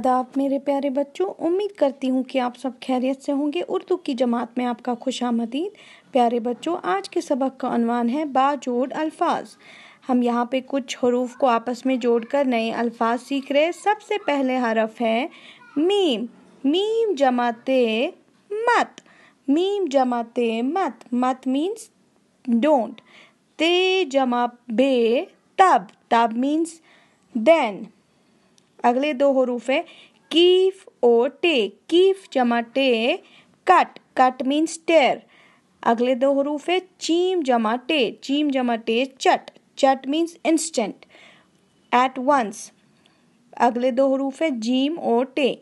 आदाब मेरे प्यारे बच्चों, उम्मीद करती हूँ कि आप सब खैरियत से होंगे। उर्दू की जमात में आपका खुशामदीद। प्यारे बच्चों, आज के सबक का अनवान है बाजोड़ अल्फाज। हम यहाँ पे कुछ हरूफ को आपस में जोड़कर नए अल्फाज सीख रहे। सबसे पहले हरफ है मीम। मीम जमाते मत। मीम जमाते मत। मत मीन्स डोंट। ते जमा बे तब। तब मीन्स देन। अगले दो हरूफ है कीफ और टे। कीफ जमा टे कट। कट मीन्स टेर। अगले दो हरूफ है चीम जमा टे। चीम जमा टे चट। चट मीन्स इंस्टेंट, एट वंस। अगले दो हरूफ है जीम और टे।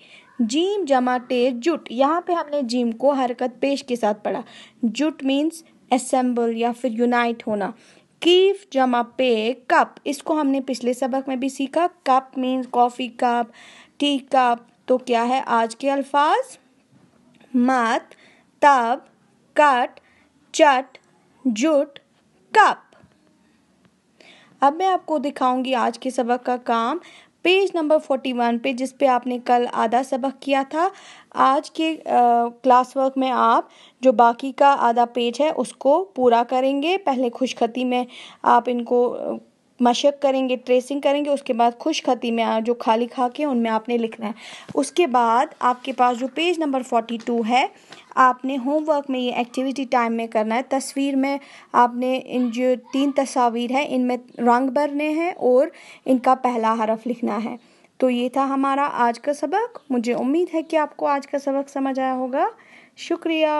जीम जमा टे जुट। यहाँ पे हमने जीम को हरकत पेश के साथ पढ़ा। जुट मीन्स असेंबल या फिर यूनाइट होना। कीफ जमा पे कप। इसको हमने पिछले सबक में भी सीखा। Cup means coffee cup, tea cup. तो क्या है आज के अल्फाज? मत, तब, कट, चट, जुट, कप। अब मैं आपको दिखाऊंगी आज के सबक का काम पेज नंबर 41 पे, जिस पे आपने कल आधा सबक किया था। आज के क्लास वर्क में आप जो बाकी का आधा पेज है उसको पूरा करेंगे। पहले खुशखती में आप इनको मशक करेंगे, ट्रेसिंग करेंगे। उसके बाद खुशखती में जो खाली खाके उनमें आपने लिखना है। उसके बाद आपके पास जो पेज नंबर 42 है, आपने होमवर्क में ये एक्टिविटी टाइम में करना है। तस्वीर में आपने इन जो 3 तस्वीर है इनमें रंग भरने हैं और इनका पहला हरफ लिखना है। तो ये था हमारा आज का सबक। मुझे उम्मीद है कि आपको आज का सबक समझ आया होगा। शुक्रिया।